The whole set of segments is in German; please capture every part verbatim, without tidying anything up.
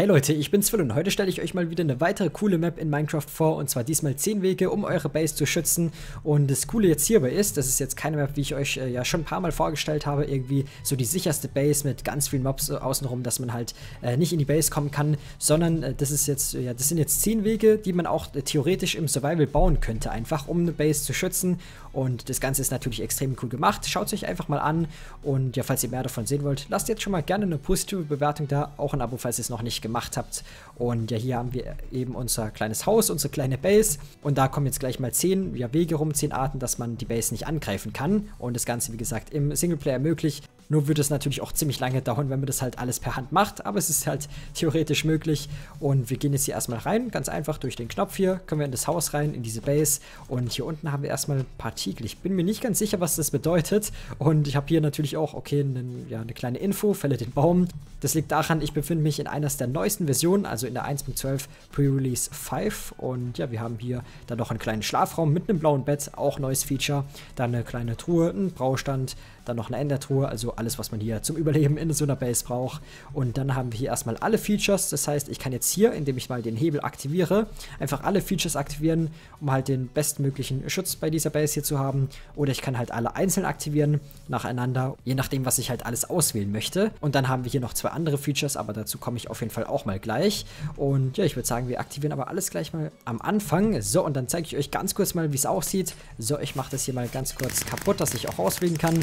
Hey Leute, ich bin's Phil und heute stelle ich euch mal wieder eine weitere coole Map in Minecraft vor, und zwar diesmal zehn Wege, um eure Base zu schützen. Und das Coole jetzt hierbei ist, das ist jetzt keine Map, wie ich euch äh, ja schon ein paar Mal vorgestellt habe, irgendwie so die sicherste Base mit ganz vielen Mobs außenrum, dass man halt äh, nicht in die Base kommen kann, sondern äh, das ist jetzt, äh, ja, das sind jetzt zehn Wege, die man auch äh, theoretisch im Survival bauen könnte, einfach um eine Base zu schützen. Und das Ganze ist natürlich extrem cool gemacht, schaut es euch einfach mal an, und ja, falls ihr mehr davon sehen wollt, lasst jetzt schon mal gerne eine positive Bewertung da, auch ein Abo, falls ihr es noch nicht gemacht habt. gemacht habt. Und ja, hier haben wir eben unser kleines Haus, unsere kleine Base, und da kommen jetzt gleich mal zehn ja, Wege rum, zehn Arten, dass man die Base nicht angreifen kann, und das Ganze, wie gesagt, im Singleplayer möglich. Nur wird es natürlich auch ziemlich lange dauern, wenn man das halt alles per Hand macht, aber es ist halt theoretisch möglich. Und wir gehen jetzt hier erstmal rein, ganz einfach durch den Knopf hier, können wir in das Haus rein, in diese Base, und hier unten haben wir erstmal ein paar Tiegel. Ich bin mir nicht ganz sicher, was das bedeutet, und ich habe hier natürlich auch, okay, ne, ja, eine kleine Info, fälle den Baum. Das liegt daran, ich befinde mich in einer der neuesten Versionen, also in der eins Punkt zwölf Pre-Release fünf, und ja, wir haben hier dann noch einen kleinen Schlafraum mit einem blauen Bett, auch neues Feature, dann eine kleine Truhe, ein Braustand, dann noch eine Endertruhe, also alles, was man hier zum Überleben in so einer Base braucht. Und dann haben wir hier erstmal alle Features, das heißt, ich kann jetzt hier, indem ich mal den Hebel aktiviere, einfach alle Features aktivieren, um halt den bestmöglichen Schutz bei dieser Base hier zu haben, oder ich kann halt alle einzeln aktivieren, nacheinander, je nachdem, was ich halt alles auswählen möchte. Und dann haben wir hier noch zwei andere Features, aber dazu komme ich auf jeden Fall auch mal gleich. Und ja, ich würde sagen, wir aktivieren aber alles gleich mal am Anfang. So, und dann zeige ich euch ganz kurz mal, wie es aussieht. So, ich mache das hier mal ganz kurz kaputt, dass ich auch auswählen kann.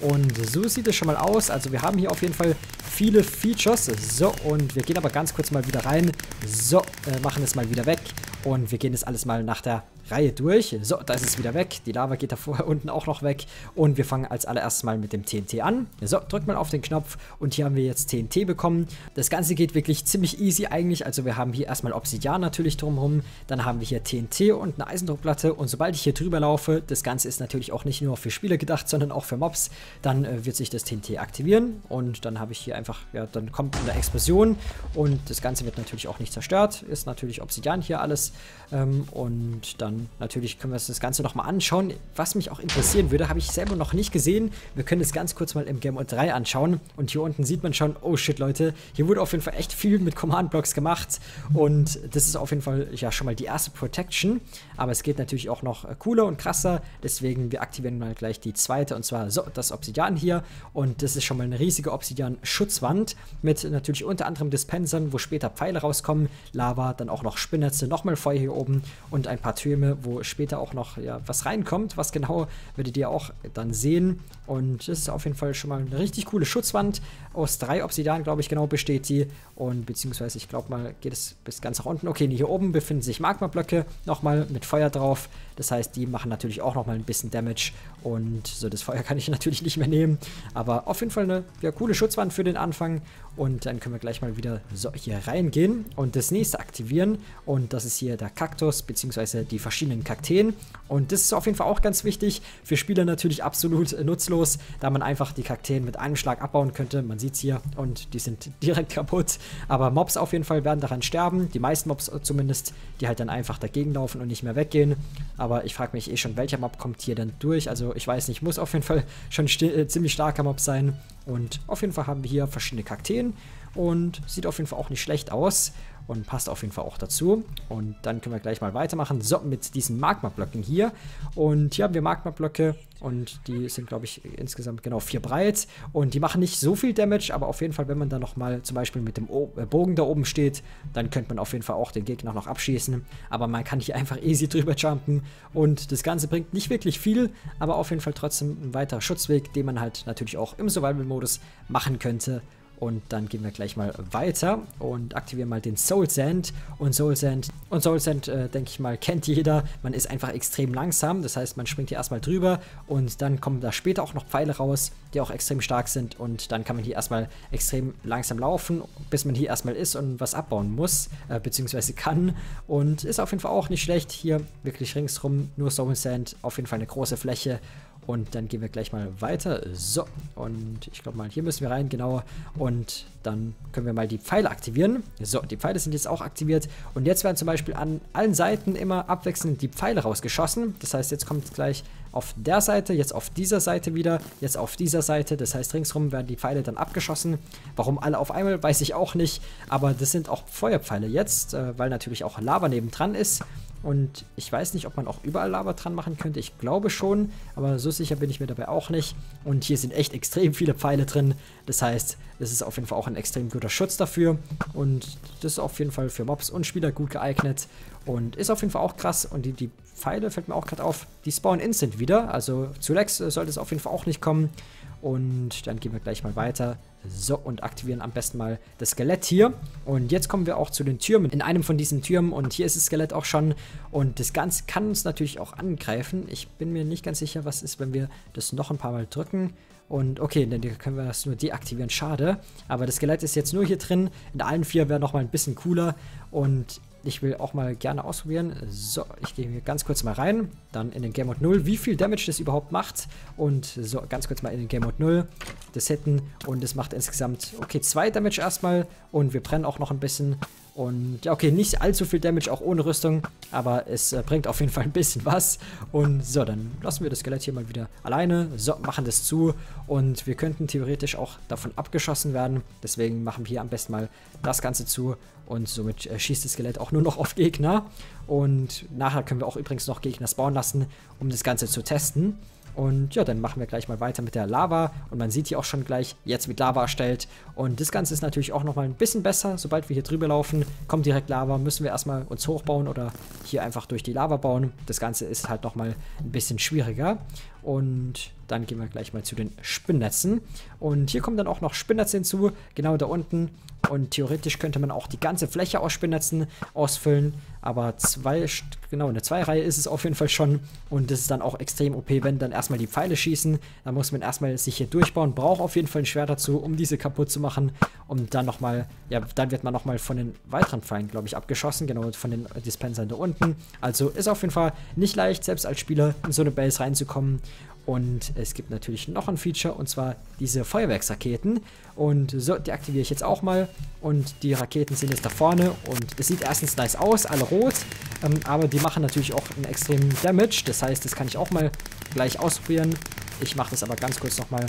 Und so sieht es schon mal aus. Also wir haben hier auf jeden Fall viele Features. So, und wir gehen aber ganz kurz mal wieder rein. So, äh, machen es mal wieder weg. Und wir gehen das alles mal nach der Reihe durch. So, da ist es wieder weg. Die Lava geht da vorher unten auch noch weg. Und wir fangen als allererstes mal mit dem T N T an. So, drückt mal auf den Knopf. Und hier haben wir jetzt T N T bekommen. Das Ganze geht wirklich ziemlich easy eigentlich. Also wir haben hier erstmal Obsidian natürlich drumherum. Dann haben wir hier T N T und eine Eisendruckplatte. Und sobald ich hier drüber laufe, das Ganze ist natürlich auch nicht nur für Spieler gedacht, sondern auch für Mobs. Dann äh, wird sich das T N T aktivieren. Und dann habe ich hier einfach, ja, dann kommt eine Explosion. Und das Ganze wird natürlich auch nicht zerstört. Ist natürlich Obsidian hier alles. Ähm, und dann natürlich können wir uns das Ganze nochmal anschauen. Was mich auch interessieren würde, habe ich selber noch nicht gesehen. Wir können das ganz kurz mal im Game Mode drei anschauen. Und hier unten sieht man schon, oh shit, Leute, hier wurde auf jeden Fall echt viel mit Command Blocks gemacht. Und das ist auf jeden Fall ja schon mal die erste Protection. Aber es geht natürlich auch noch cooler und krasser. Deswegen, wir aktivieren mal gleich die zweite, und zwar so, das Obsidian hier. Und das ist schon mal eine riesige Obsidian-Schutzwand mit natürlich unter anderem Dispensern, wo später Pfeile rauskommen, Lava, dann auch noch Spinnnetze, nochmal Feuer hier oben und ein paar Türme, wo später auch noch ja, was reinkommt. Was genau, werdet ihr auch dann sehen. Und das ist auf jeden Fall schon mal eine richtig coole Schutzwand. Aus drei Obsidian, glaube ich, genau besteht die. Und beziehungsweise, ich glaube mal, geht es bis ganz nach unten. Okay, hier oben befinden sich Magma-Blöcke nochmal mit Feuer drauf. Das heißt, die machen natürlich auch nochmal ein bisschen Damage. Und so, das Feuer kann ich natürlich nicht mehr nehmen. Aber auf jeden Fall eine ja, coole Schutzwand für den Anfang. Und dann können wir gleich mal wieder so hier reingehen und das nächste aktivieren. Und das ist hier der Kaktus, beziehungsweise die verschiedenen Kakteen. Und das ist auf jeden Fall auch ganz wichtig. Für Spieler natürlich absolut nutzlos, da man einfach die Kakteen mit einem Schlag abbauen könnte. Man sieht es hier und die sind direkt kaputt. Aber Mobs auf jeden Fall werden daran sterben. Die meisten Mobs zumindest, die halt dann einfach dagegen laufen und nicht mehr weggehen. Aber ich frage mich eh schon, welcher Mob kommt hier dann durch. Also ich weiß nicht, muss auf jeden Fall schon äh, ziemlich starker Mob sein. Und auf jeden Fall haben wir hier verschiedene Kakteen und sieht auf jeden Fall auch nicht schlecht aus und passt auf jeden Fall auch dazu. Und dann können wir gleich mal weitermachen. So, mit diesen Magma-Blöcken hier. Und hier haben wir Magma-Blöcke und die sind, glaube ich, insgesamt genau vier breit. Und die machen nicht so viel Damage, aber auf jeden Fall, wenn man da nochmal zum Beispiel mit dem o äh, Bogen da oben steht, dann könnte man auf jeden Fall auch den Gegner noch abschießen. Aber man kann hier einfach easy drüber jumpen und das Ganze bringt nicht wirklich viel, aber auf jeden Fall trotzdem ein weiterer Schutzweg, den man halt natürlich auch im Survival-Modus machen könnte. Und dann gehen wir gleich mal weiter und aktivieren mal den Soul Sand. Und Soul Sand, und Soul Sand äh, denke ich mal, kennt jeder. Man ist einfach extrem langsam. Das heißt, man springt hier erstmal drüber und dann kommen da später auch noch Pfeile raus, die auch extrem stark sind. Und dann kann man hier erstmal extrem langsam laufen, bis man hier erstmal ist und was abbauen muss, äh, beziehungsweise kann. Und ist auf jeden Fall auch nicht schlecht. Hier wirklich ringsrum nur Soul Sand. Auf jeden Fall eine große Fläche. Und dann gehen wir gleich mal weiter. So, und ich glaube mal, hier müssen wir rein, genau. Und dann können wir mal die Pfeile aktivieren. So, die Pfeile sind jetzt auch aktiviert. Und jetzt werden zum Beispiel an allen Seiten immer abwechselnd die Pfeile rausgeschossen. Das heißt, jetzt kommt gleich auf der Seite, jetzt auf dieser Seite wieder, jetzt auf dieser Seite. Das heißt, ringsrum werden die Pfeile dann abgeschossen. Warum alle auf einmal, weiß ich auch nicht. Aber das sind auch Feuerpfeile jetzt, äh, weil natürlich auch Lava nebendran ist. Und ich weiß nicht, ob man auch überall Lava dran machen könnte. Ich glaube schon, aber so sicher bin ich mir dabei auch nicht. Und hier sind echt extrem viele Pfeile drin. Das heißt, das ist auf jeden Fall auch ein extrem guter Schutz dafür. Und das ist auf jeden Fall für Mobs und Spieler gut geeignet. Und ist auf jeden Fall auch krass. Und die, die Pfeile, fällt mir auch gerade auf, die spawnen instant wieder. Also zu Lex sollte es auf jeden Fall auch nicht kommen. Und dann gehen wir gleich mal weiter. So, und aktivieren am besten mal das Skelett hier. Und jetzt kommen wir auch zu den Türmen. In einem von diesen Türmen, und hier ist das Skelett auch schon. Und das Ganze kann uns natürlich auch angreifen. Ich bin mir nicht ganz sicher, was ist, wenn wir das noch ein paar Mal drücken. Und okay, dann können wir das nur deaktivieren. Schade. Aber das Skelett ist jetzt nur hier drin. In allen vier wäre nochmal ein bisschen cooler. Und ich will auch mal gerne ausprobieren. So, ich gehe hier ganz kurz mal rein. Dann in den Game Mode null, wie viel Damage das überhaupt macht. Und so, ganz kurz mal in den Game Mode null. Das Hitten. Und es macht insgesamt, okay, zwei Damage erstmal. Und wir brennen auch noch ein bisschen. Und ja, okay, nicht allzu viel Damage, auch ohne Rüstung. Aber es äh, bringt auf jeden Fall ein bisschen was. Und so, dann lassen wir das Skelett hier mal wieder alleine. So, machen das zu. Und wir könnten theoretisch auch davon abgeschossen werden. Deswegen machen wir hier am besten mal das Ganze zu. Und somit äh, schießt das Skelett auch nur noch auf Gegner. Und nachher können wir auch übrigens noch Gegner spawnen lassen, um das Ganze zu testen. Und ja, dann machen wir gleich mal weiter mit der Lava. Und man sieht hier auch schon gleich, jetzt wird Lava erstellt. Und das Ganze ist natürlich auch nochmal ein bisschen besser. Sobald wir hier drüber laufen, kommt direkt Lava. Müssen wir erstmal uns hochbauen oder hier einfach durch die Lava bauen. Das Ganze ist halt nochmal ein bisschen schwieriger. Und dann gehen wir gleich mal zu den Spinnnetzen. Und hier kommen dann auch noch Spinnnetze hinzu, genau da unten. Und theoretisch könnte man auch die ganze Fläche aus Spinnnetzen ausfüllen. Aber zwei, genau, eine Zwei-Reihe ist es auf jeden Fall schon. Und das ist dann auch extrem O P, wenn dann erstmal die Pfeile schießen. Da muss man erstmal sich hier durchbauen. Braucht auf jeden Fall ein Schwert dazu, um diese kaputt zu machen. Und dann nochmal, ja, dann wird man nochmal von den weiteren Pfeilen, glaube ich, abgeschossen. Genau, von den Dispensern da unten. Also ist auf jeden Fall nicht leicht, selbst als Spieler in so eine Base reinzukommen. Und es gibt natürlich noch ein Feature, und zwar diese Feuerwerksraketen. Und so, die aktiviere ich jetzt auch mal. Und die Raketen sind jetzt da vorne. Und es sieht erstens nice aus, alle rot. Ähm, aber die machen natürlich auch einen extremen Damage. Das heißt, das kann ich auch mal gleich ausprobieren. Ich mache das aber ganz kurz nochmal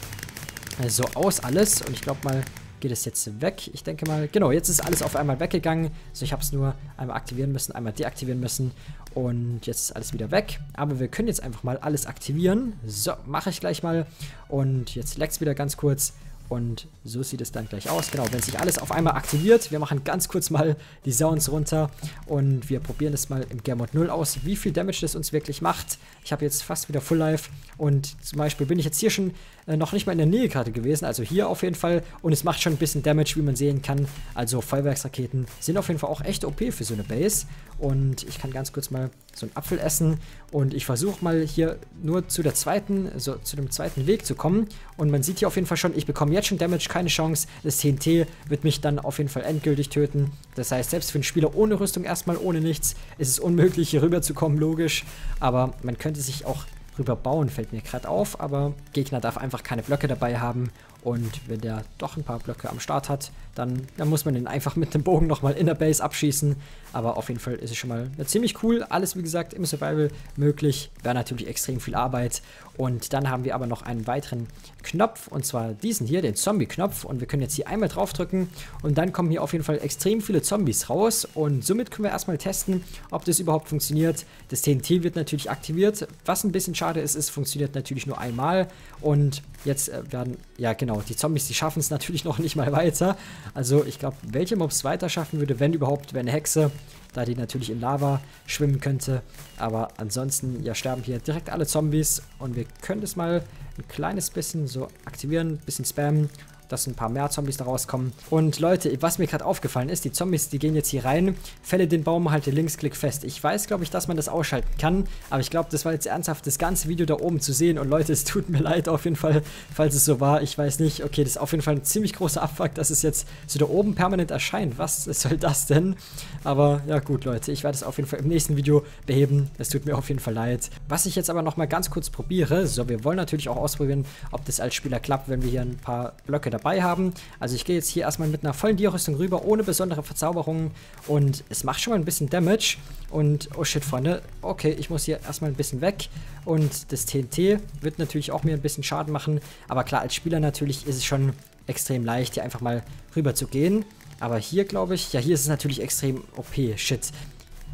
so aus alles. Und ich glaube mal, geht es jetzt weg. Ich denke mal, genau, jetzt ist alles auf einmal weggegangen. So, ich habe es nur einmal aktivieren müssen, einmal deaktivieren müssen. Und jetzt ist alles wieder weg. Aber wir können jetzt einfach mal alles aktivieren. So, mache ich gleich mal. Und jetzt laggt es wieder ganz kurz. Und so sieht es dann gleich aus. Genau, wenn sich alles auf einmal aktiviert. Wir machen ganz kurz mal die Sounds runter. Und wir probieren es mal im Game Mode null aus, wie viel Damage das uns wirklich macht. Ich habe jetzt fast wieder Full Life. Und zum Beispiel bin ich jetzt hier schon noch nicht mal in der Nähe gerade gewesen, also hier auf jeden Fall, und es macht schon ein bisschen Damage, wie man sehen kann. Also Feuerwerksraketen sind auf jeden Fall auch echt O P für so eine Base. Und ich kann ganz kurz mal so einen Apfel essen, und ich versuche mal hier nur zu der zweiten, so zu dem zweiten Weg zu kommen. Und man sieht hier auf jeden Fall schon, ich bekomme jetzt schon Damage, keine Chance, das T N T wird mich dann auf jeden Fall endgültig töten. Das heißt, selbst für einen Spieler ohne Rüstung erstmal, ohne nichts, ist es unmöglich, hier rüber zu kommen, logisch. Aber man könnte sich auch rüber bauen, fällt mir gerade auf, aber Gegner darf einfach keine Blöcke dabei haben, und wenn der doch ein paar Blöcke am Start hat, dann, dann muss man den einfach mit dem Bogen nochmal in der Base abschießen. Aber auf jeden Fall ist es schon mal ja, ziemlich cool. Alles, wie gesagt, im Survival möglich. Wäre natürlich extrem viel Arbeit. Und dann haben wir aber noch einen weiteren Knopf, und zwar diesen hier, den Zombie-Knopf. Und wir können jetzt hier einmal draufdrücken, und dann kommen hier auf jeden Fall extrem viele Zombies raus. Und somit können wir erstmal testen, ob das überhaupt funktioniert. Das T N T wird natürlich aktiviert. Was ein bisschen schade ist, es funktioniert natürlich nur einmal. Und jetzt werden, ja genau, die Zombies, die schaffen es natürlich noch nicht mal weiter. Also ich glaube, welche Mobs weiter schaffen würde, wenn überhaupt, wäre eine Hexe, da die natürlich in Lava schwimmen könnte. Aber ansonsten, ja, sterben hier direkt alle Zombies. Und wir können das mal ein kleines bisschen so aktivieren, ein bisschen spammen, dass ein paar mehr Zombies da rauskommen. Und Leute, was mir gerade aufgefallen ist, die Zombies, die gehen jetzt hier rein. Fälle den Baum, halte Linksklick fest. Ich weiß, glaube ich, dass man das ausschalten kann, aber ich glaube, das war jetzt ernsthaft das ganze Video da oben zu sehen. Und Leute, es tut mir leid auf jeden Fall, falls es so war. Ich weiß nicht. Okay, das ist auf jeden Fall ein ziemlich großer Abfuck, dass es jetzt so da oben permanent erscheint. Was soll das denn? Aber ja gut, Leute, ich werde es auf jeden Fall im nächsten Video beheben. Es tut mir auf jeden Fall leid. Was ich jetzt aber nochmal ganz kurz probiere, so, wir wollen natürlich auch ausprobieren, ob das als Spieler klappt, wenn wir hier ein paar Blöcke dabei haben. Also ich gehe jetzt hier erstmal mit einer vollen Dia-Rüstung rüber, ohne besondere Verzauberungen. Und es macht schon mal ein bisschen Damage. Und oh shit, Freunde. Okay, ich muss hier erstmal ein bisschen weg. Und das T N T wird natürlich auch mir ein bisschen Schaden machen. Aber klar, als Spieler natürlich ist es schon extrem leicht, hier einfach mal rüber zu gehen. Aber hier glaube ich, ja hier ist es natürlich extrem O P. Shit.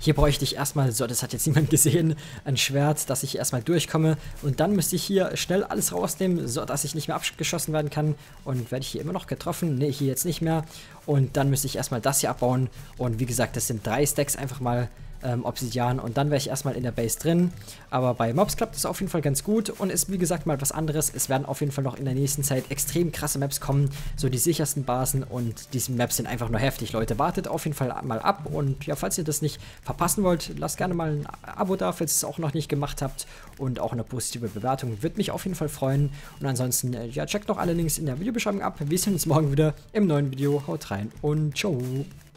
Hier bräuchte ich erstmal, so, das hat jetzt niemand gesehen, ein Schwert, dass ich erstmal durchkomme. Und dann müsste ich hier schnell alles rausnehmen, so dass ich nicht mehr abgeschossen werden kann. Und werde ich hier immer noch getroffen? Ne, hier jetzt nicht mehr. Und dann müsste ich erstmal das hier abbauen. Und wie gesagt, das sind drei Stacks einfach mal ähm, Obsidian. Und dann wäre ich erstmal in der Base drin. Aber bei Mobs klappt das auf jeden Fall ganz gut. Und ist, wie gesagt, mal was anderes. Es werden auf jeden Fall noch in der nächsten Zeit extrem krasse Maps kommen. So die sichersten Basen. Und diese Maps sind einfach nur heftig, Leute. Wartet auf jeden Fall mal ab. Und ja, falls ihr das nicht verpassen wollt, lasst gerne mal ein Abo da, falls ihr es auch noch nicht gemacht habt, und auch eine positive Bewertung würde mich auf jeden Fall freuen. Und ansonsten, ja, checkt noch alle Links in der Videobeschreibung ab. Wir sehen uns morgen wieder im neuen Video. Haut rein und ciao.